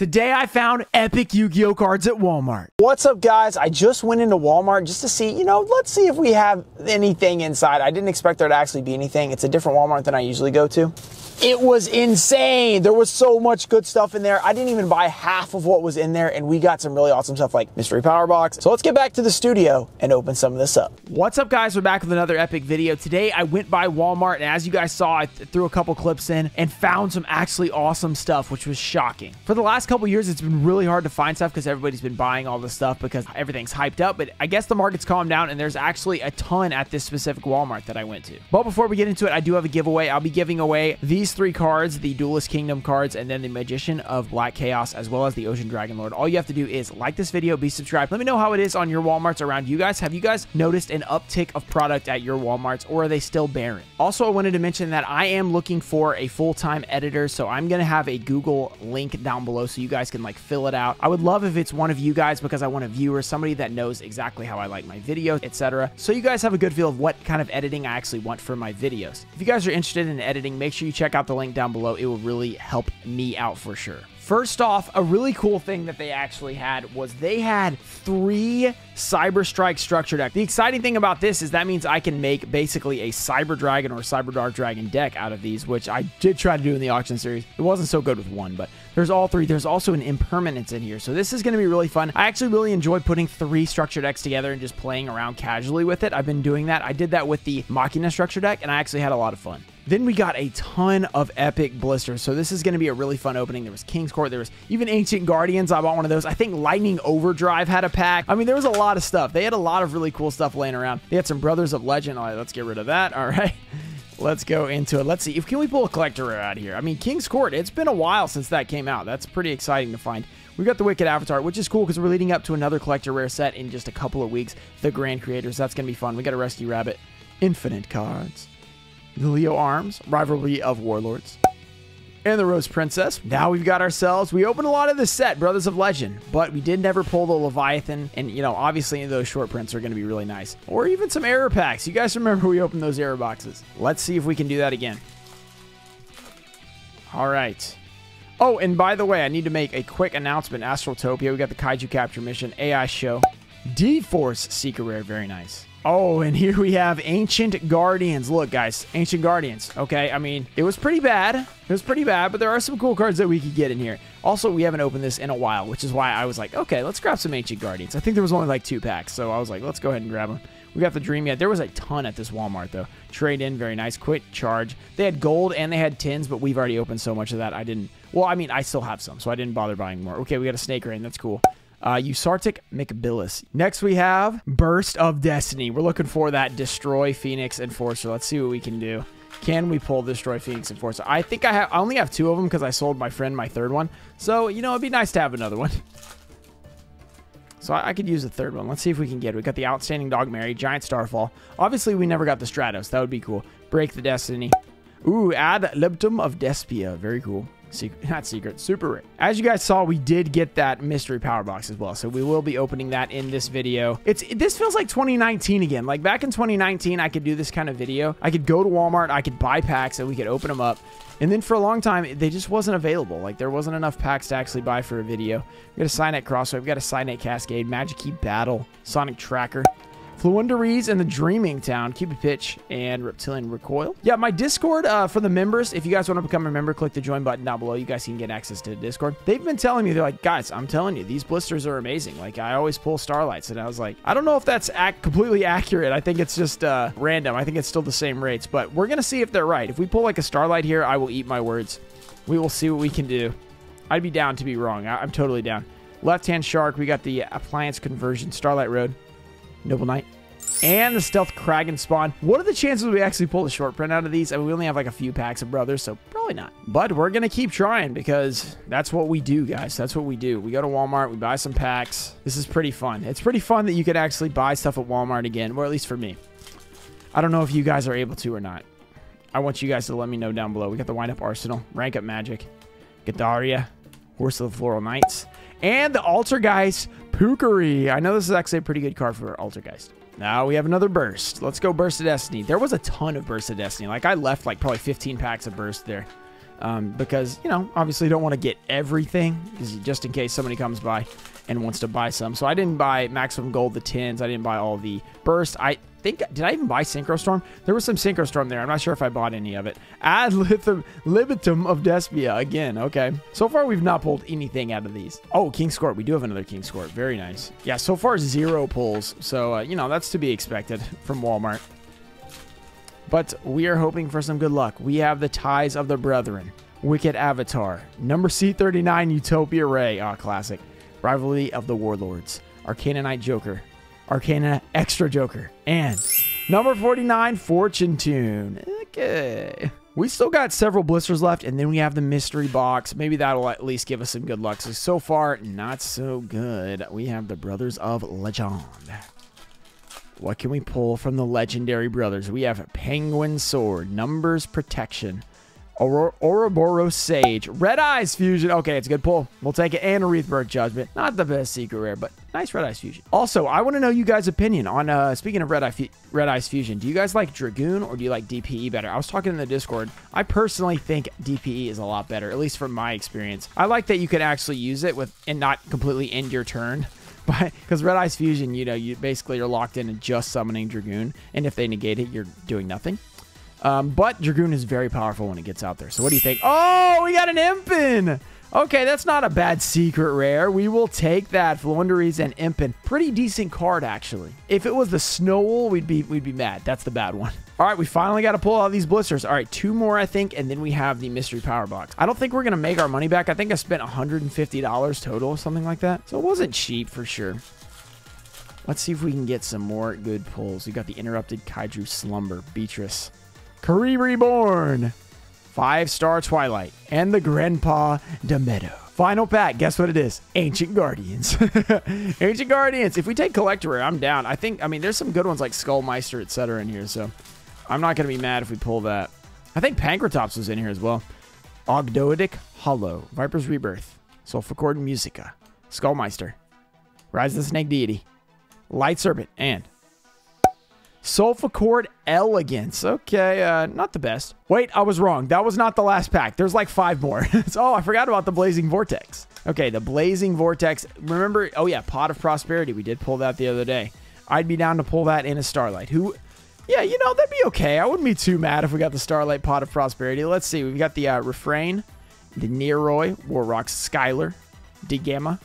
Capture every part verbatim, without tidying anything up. Today I found epic Yu-Gi-Oh cards at Walmart. What's up, guys? I just went into Walmart just to see, you know, let's see if we have anything inside. I didn't expect there to actually be anything. It's a different Walmart than I usually go to. It was insane. There was so much good stuff in there. I didn't even buy half of what was in there, and we got some really awesome stuff like Mystery Power Box. So let's get back to the studio and open some of this up. What's up, guys? We're back with another epic video. Today I went by Walmart, and as you guys saw, I th threw a couple clips in and found some actually awesome stuff, which was shocking. For the last couple years, it's been really hard to find stuff because everybody's been buying all this stuff because everything's hyped up, but I guess the market's calmed down, and there's actually a ton at this specific Walmart that I went to. But before we get into it, I do have a giveaway. I'll be giving away these three cards, the Duelist Kingdom cards, and then the Magician of Black Chaos, as well as the Ocean Dragon Lord. All you have to do is like this video, be subscribed. Let me know how it is on your Walmarts around you guys. Have you guys noticed an uptick of product at your Walmarts, or are they still barren? Also, I wanted to mention that I am looking for a full-time editor, so I'm going to have a Google link down below so you guys can like fill it out. I would love if it's one of you guys because I want a viewer, somebody that knows exactly how I like my video, et cetera. So you guys have a good feel of what kind of editing I actually want for my videos. If you guys are interested in editing, make sure you check out the link down below. It will really help me out for sure. First off, a really cool thing that they actually had was they had three Cyber Strike structure deck. The exciting thing about this is that means I can make basically a Cyber Dragon or Cyber Dark Dragon deck out of these, which I did try to do in the auction series. It wasn't so good with one, but there's all three. There's also an Impermanence in here, so this is going to be really fun. I actually really enjoy putting three structure decks together and just playing around casually with it. I've been doing that. I did that with the Machina structure deck, and I actually had a lot of fun. Then we got a ton of epic blisters, so this is going to be a really fun opening. There was King's Court. There was even Ancient Guardians. I bought one of those. I think Lightning Overdrive had a pack. I mean, there was a lot of stuff. They had a lot of really cool stuff laying around. They had some Brothers of Legend. All right, let's get rid of that. All right. Let's go into it. Let's see if can we pull a collector rare out of here. I mean, King's Court, it's been a while since that came out. That's pretty exciting to find. We got the Wicked Avatar, which is cool because we're leading up to another collector rare set in just a couple of weeks. The Grand Creators, that's going to be fun. We got a Rescue Rabbit, infinite cards, the Leo Arms, Rivalry of Warlords, and the Rose Princess. Now we've got ourselves, we opened a lot of the set, Brothers of Legend, but we did never pull the Leviathan, and you know, obviously those short prints are going to be really nice, or even some error packs. You guys remember we opened those error boxes. Let's see if we can do that again. All right. Oh, and by the way, I need to make a quick announcement. Astraltopia, we got the Kaiju Capture Mission, A I Show, D-Force Seeker Rare, very nice. Oh, and here we have Ancient Guardians. Look, guys, Ancient Guardians. Okay, I mean, it was pretty bad. It was pretty bad, but there are some cool cards that we could get in here. Also, we haven't opened this in a while, which is why I was like, okay, let's grab some Ancient Guardians. I think there was only like two packs, so I was like, let's go ahead and grab them. We got the Dream yet. There was a ton at this Walmart, though. Trade in, very nice. Quit charge. They had gold and they had tins, but we've already opened so much of that. I didn't, well, I mean, I still have some, so I didn't bother buying more. Okay, we got a Snake Rain. That's cool. Uh, Usartic McBillis. Next, we have Burst of Destiny. We're looking for that Destroy Phoenix Enforcer. Let's see what we can do. Can we pull Destroy Phoenix Enforcer? I think I have. I only have two of them because I sold my friend my third one. So, you know, it'd be nice to have another one. So I, I could use the third one. Let's see if we can get it. We got the Outstanding Dog Mary, Giant Starfall. Obviously, we never got the Stratos. That would be cool. Break the Destiny. Ooh, Ad Libtum of Despia. Very cool. Secret, not secret, super rare. As you guys saw, we did get that mystery power box as well, so we will be opening that in this video. It's it, this feels like twenty nineteen again. Like back in twenty nineteen, I could do this kind of video. I could go to Walmart, I could buy packs, and we could open them up. And then for a long time, they just wasn't available. Like there wasn't enough packs to actually buy for a video. We got a Signet Crossway, we got a Signet Cascade, Magic Key Battle, Sonic Tracker, Fluenderese and the Dreaming Town, Cupid Pitch, and Reptilian Recoil. Yeah, my Discord uh, for the members, if you guys want to become a member, click the join button down below. You guys can get access to the Discord. They've been telling me, they're like, guys, I'm telling you, these blisters are amazing. Like, I always pull Starlights, and I was like, I don't know if that's ac completely accurate. I think it's just uh, random. I think it's still the same rates, but we're going to see if they're right. If we pull, like, a Starlight here, I will eat my words. We will see what we can do. I'd be down to be wrong. I I'm totally down. Left-hand Shark. We got the Appliance Conversion, Starlight Road, Noble Knight, and the Stealth Kragan Spawn. What are the chances we actually pull the short print out of these? I mean, we only have like a few packs of Brothers, so probably not. But we're going to keep trying because that's what we do, guys. That's what we do. We go to Walmart. We buy some packs. This is pretty fun. It's pretty fun that you can actually buy stuff at Walmart again, or at least for me. I don't know if you guys are able to or not. I want you guys to let me know down below. We got the Wind Up Arsenal, Rank Up Magic, Gadaria, Horse of the Floral Knights, and the Altergeist Pookery. I know this is actually a pretty good card for Altergeist. Now we have another Burst. Let's go Burst of Destiny. There was a ton of Burst of Destiny. Like I left like probably fifteen packs of Burst there. um, because, you know, obviously you don't want to get everything, just in case somebody comes by and wants to buy some. So I didn't buy maximum gold, the tens. I didn't buy all the burst. I think, did I even buy Synchro Storm? There was some Synchro Storm there. I'm not sure if I bought any of it. Ad Libitum, Libitum of Despia again. Okay. So far, we've not pulled anything out of these. Oh, King's Court. We do have another King's Court. Very nice. Yeah, so far, zero pulls. So, uh, you know, that's to be expected from Walmart. But we are hoping for some good luck. We have the Ties of the Brethren, Wicked Avatar, number C thirty-nine, Utopia Ray. Ah, classic. Rivalry of the Warlords, Arcana Knight Joker, Arcana Extra Joker, and number forty-nine, Fortune Tune. Okay. We still got several blisters left, and then we have the mystery box. Maybe that'll at least give us some good luck. So, so far, not so good. We have the Brothers of Legend. What can we pull from the legendary brothers? We have Penguin Sword, Numbers Protection, Or Ouroboros Sage, Red Eyes Fusion. Okay, it's a good pull. We'll take it. And a Wreathburg Judgment. Not the best secret rare, but nice Red Eyes Fusion. Also, I want to know you guys' opinion on, uh, speaking of Red, Eye, Red Eyes Fusion, do you guys like Dragoon or do you like D P E better? I was talking in the Discord. I personally think D P E is a lot better, at least from my experience. I like that you can actually use it with and not completely end your turn. Because Red Eyes Fusion, you know, you basically are locked in and just summoning Dragoon. And if they negate it, you're doing nothing. Um, but Dragoon is very powerful when it gets out there. So what do you think? Oh, we got an Impin! Okay, that's not a bad secret rare. We will take that. Floundries and Impin. Pretty decent card, actually. If it was the Snowl, we'd be we'd be mad. That's the bad one. All right, we finally got to pull out these blisters. All right, two more, I think, and then we have the Mystery Power Box. I don't think we're going to make our money back. I think I spent one hundred fifty dollars total or something like that. So it wasn't cheap for sure. Let's see if we can get some more good pulls. We got the Interrupted Kaiju Slumber, Beatrice, Kari Reborn, Five-Star Twilight, and the Grandpa DeMeadow. Final pack, guess what it is? Ancient Guardians. Ancient Guardians. If we take Collector Rare, I'm down. I think, I mean, there's some good ones like Skullmeister, et cetera in here, so I'm not going to be mad if we pull that. I think Pancratops was in here as well. Ogdoidic Hollow, Viper's Rebirth, Sulfacord Musica, Skullmeister, Rise of the Snake Deity, Light Serpent, and Sulfacord Elegance. Okay, uh, not the best. Wait, I was wrong. That was not the last pack. There's like five more. Oh, I forgot about the Blazing Vortex. Okay, the Blazing Vortex. Remember, oh yeah, Pot of Prosperity. We did pull that the other day. I'd be down to pull that in a Starlight. Who, yeah, you know, that'd be okay. I wouldn't be too mad if we got the Starlight Pot of Prosperity. Let's see. We've got the uh, Refrain, the Neroi, Warrock Skylar, D-Gamma,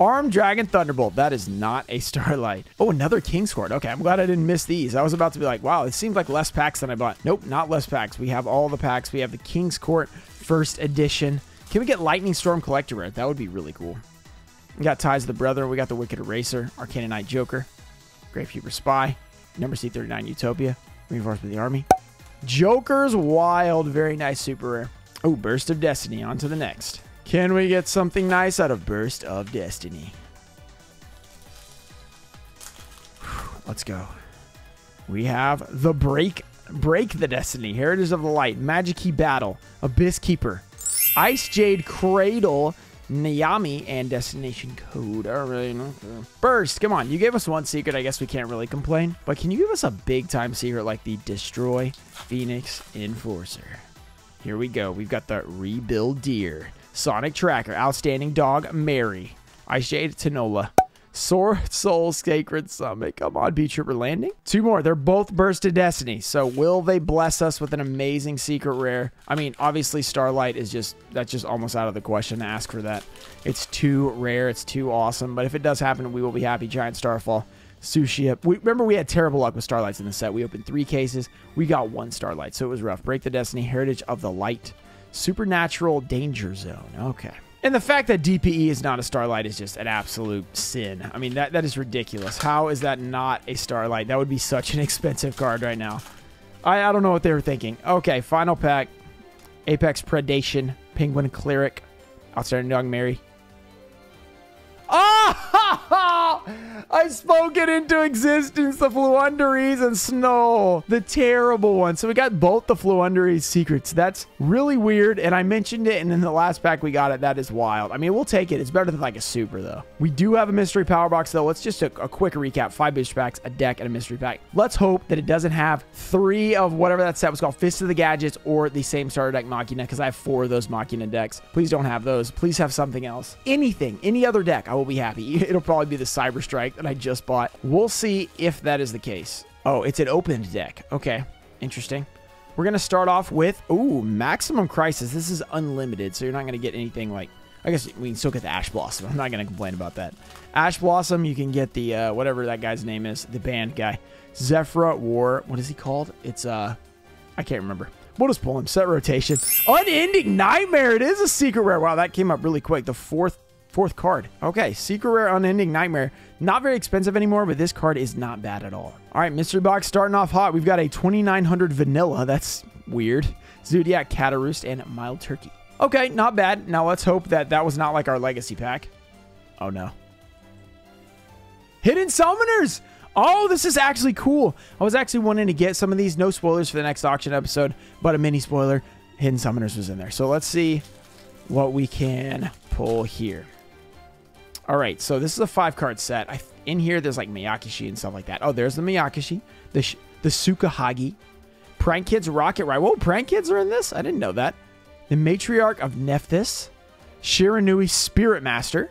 Armed Dragon Thunderbolt. That is not a Starlight. Oh, another King's Court. Okay, I'm glad I didn't miss these. I was about to be like, wow, it seems like less packs than I bought. Nope, not less packs. We have all the packs. We have the King's Court first edition. Can we get Lightning Storm Collector Rare? That would be really cool. We got Ties of the Brethren. We got the Wicked Eraser, Arcana Knight Joker, Gravekeeper Spy, number C thirty-nine Utopia, Reinforcement of the Army, Joker's Wild. Very nice super rare. Oh, Burst of Destiny. On to the next. Can we get something nice out of Burst of Destiny? Let's go. We have the Break Break the Destiny, Heritage of the Light, Magic Key Battle, Abyss Keeper, Ice Jade Cradle, Nayami, and Destination Code. All right. Okay. Burst, come on. You gave us one secret. I guess we can't really complain. But can you give us a big-time secret like the Destroy Phoenix Enforcer? Here we go. We've got the Rebuild Deer, Sonic Tracker, Outstanding Dog Mary, Ice Jade Tanola, Sword Soul Sacred Summit. Come on, Beach Trooper Landing. Two more. They're both Burst of Destiny. So will they bless us with an amazing secret rare? I mean, obviously Starlight is just, that's just almost out of the question to ask for that. It's too rare. It's too awesome. But if it does happen, we will be happy. Giant Starfall, Sushi. We, remember, we had terrible luck with Starlights in the set. We opened three cases. We got one Starlight, so it was rough. Break the Destiny, Heritage of the Light, Supernatural Danger Zone. Okay. And the fact that D P E is not a Starlight is just an absolute sin. I mean, that, that is ridiculous. How is that not a Starlight? That would be such an expensive card right now. I, I don't know what they were thinking. Okay, final pack. Apex Predation, Penguin Cleric, Outstanding Dog Mary. Oh! I I spoke it into existence, the Fluunderies and Snow, the terrible one. So we got both the Fluunderies secrets. That's really weird, and I mentioned it, and in the last pack we got it. That is wild. I mean, we'll take it. It's better than like a super, though. We do have a mystery power box, though. Let's just do a quick recap. Five booster packs, a deck, and a mystery pack. Let's hope that it doesn't have three of whatever that set was called, Fist of the Gadgets, or the same starter deck Machina, because I have four of those Machina decks. Please don't have those. Please have something else. Anything, any other deck, I will be happy. It'll probably be the Cyber Strike that I just bought. We'll see if that is the case. Oh, it's an opened deck. Okay, interesting. We're going to start off with, ooh, Maximum Crisis. This is unlimited, so you're not going to get anything like, I guess we can still get the Ash Blossom. I'm not going to complain about that. Ash Blossom, you can get the, uh, whatever that guy's name is, the band guy. Zephyra War, what is he called? It's, uh, I can't remember. We'll just pull him, set rotation. Unending Nightmare, it is a secret rare. Wow, that came up really quick. The fourth Fourth card. Okay, secret rare Unending Nightmare. Not very expensive anymore, but this card is not bad at all. All right, mystery box starting off hot. We've got a twenty-nine hundred vanilla. That's weird. Zodiac Cataroost and Mild Turkey. Okay, not bad. Now let's hope that that was not like our legacy pack. Oh no. Hidden Summoners. Oh, this is actually cool. I was actually wanting to get some of these. No spoilers for the next auction episode, but a mini spoiler. Hidden Summoners was in there. So let's see what we can pull here. All right, so this is a five-card set. I, in here, there's like Miyakishi and stuff like that. Oh, there's the Miyakishi, the sh the Tsukahagi, Prank Kids, Rocket Ride. Whoa, Prank Kids are in this? I didn't know that. The Matriarch of Nephthys, Shiranui Spirit Master,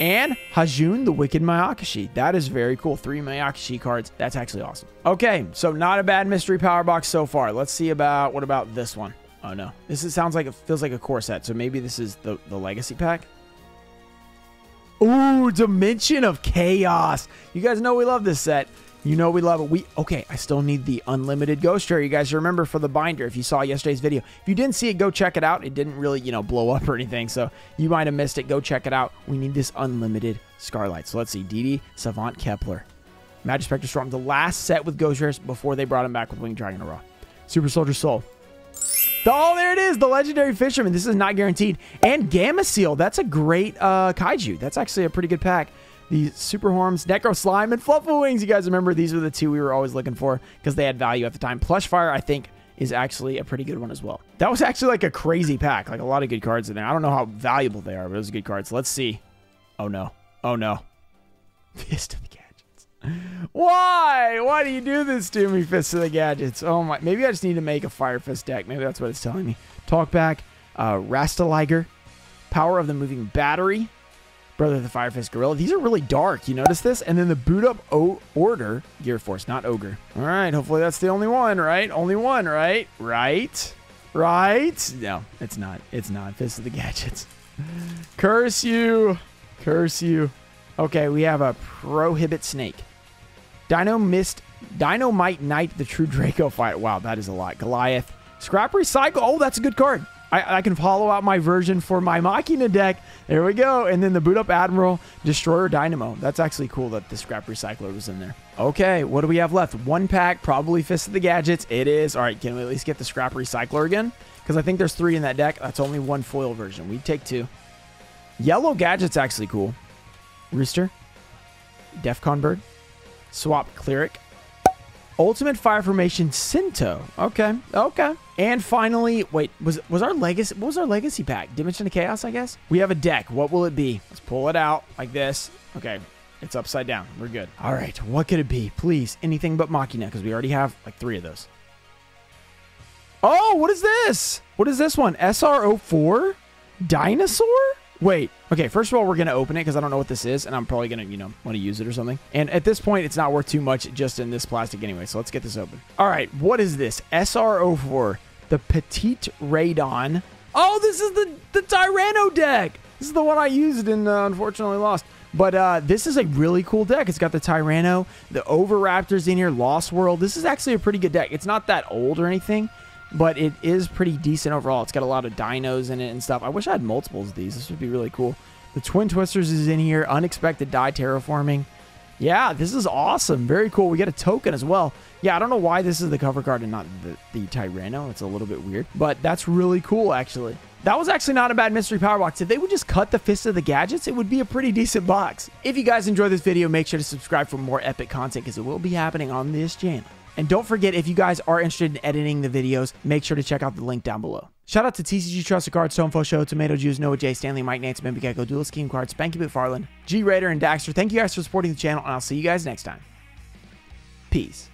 and Hajun, the Wicked Miyakishi. That is very cool. Three Miyakishi cards. That's actually awesome. Okay, so not a bad mystery power box so far. Let's see about, what about this one? Oh, no. This is, sounds like, it feels like a core set, so maybe this is the, the Legacy Pack. Ooh, Dimension of Chaos. You guys know we love this set. You know we love it. We okay, I still need the unlimited ghost rare. You guys remember for the binder, if you saw yesterday's video. If you didn't see it, go check it out. It didn't really, you know, blow up or anything, so you might have missed it. Go check it out. We need this unlimited Scarlight. So let's see. D D, Savant Kepler, Magic Spectre Storm, the last set with ghost rares before they brought him back with Winged Dragon Raw. Super Soldier Soul. Oh, there it is, the Legendary Fisherman. This is not guaranteed. And Gamma Seal. That's a great uh, kaiju. That's actually a pretty good pack. The Super Horms, Necro Slime, and Fluffle Wings. You guys remember these were the two we were always looking for because they had value at the time. Plush Fire, I think, is actually a pretty good one as well. That was actually like a crazy pack. Like a lot of good cards in there. I don't know how valuable they are, but those are good cards. Let's see. Oh, no. Oh, no. Fist of the Gadgets. Why? Why do you do this to me, Fist of the Gadgets? Oh, my. Maybe I just need to make a Fire Fist deck. Maybe that's what it's telling me. Talkback, uh, Rastaliger, Power of the Moving Battery, Brother of the Firefist Gorilla. These are really dark. You notice this? And then the boot up o order Gear Force, not Ogre. All right. Hopefully that's the only one, right? Only one, right? Right? Right? No, it's not. It's not. Fist of the Gadgets. Curse you. Curse you. Okay. We have a Prohibit Snake. Dino Mist. Dynamite Knight, the True Draco Fight. Wow, that is a lot. Goliath. Scrap Recycle. Oh, that's a good card. I, I can follow out my version for my Machina deck. There we go. And then the boot up Admiral, Destroyer Dynamo. That's actually cool that the Scrap Recycler was in there. Okay, what do we have left? One pack, probably Fist of the Gadgets. It is. All right, can we at least get the Scrap Recycler again? Because I think there's three in that deck. That's only one foil version. We take two. Yellow Gadget's actually cool. Rooster, Defcon Bird, Swap Cleric, Ultimate Fire Formation Sinto. Okay, okay. And finally, wait, was was our legacy? What was our legacy pack? Dimension of Chaos, I guess. We have a deck. What will it be? Let's pull it out like this. Okay, it's upside down. We're good. All right, what could it be? Please, anything but Machina, because we already have like three of those. Oh, what is this? What is this one? S R zero four Dinosaur. Wait. Okay, first of all, we're going to open it because I don't know what this is, and I'm probably going to, you know, want to use it or something. And at this point, it's not worth too much just in this plastic anyway, so let's get this open. All right, what is this? S R zero four, the Petite Radon. Oh, this is the, the Tyranno deck. This is the one I used and uh, unfortunately lost. But uh, this is a really cool deck. It's got the Tyranno, the Overraptors in here, Lost World. This is actually a pretty good deck. It's not that old or anything, but it is pretty decent overall. It's got a lot of dinos in it and stuff. I wish I had multiples of these. This would be really cool. The Twin Twisters is in here. Unexpected Die Terraforming. Yeah, this is awesome. Very cool. We get a token as well. Yeah, I don't know why this is the cover card and not the, the Tyranno. It's a little bit weird, but that's really cool, actually. That was actually not a bad mystery power box. If they would just cut the Fist of the Gadgets, it would be a pretty decent box. If you guys enjoyed this video, make sure to subscribe for more epic content because it will be happening on this channel. And don't forget, if you guys are interested in editing the videos, make sure to check out the link down below. Shout out to T C G Trusted Cards, Stonefo Show, Tomato Juice, Noah J, Stanley, Mike Nance, Mimby Gecko, Duelist Kingdom Cards, Spanky McFarlane, G Raider, and Daxter. Thank you guys for supporting the channel, and I'll see you guys next time. Peace.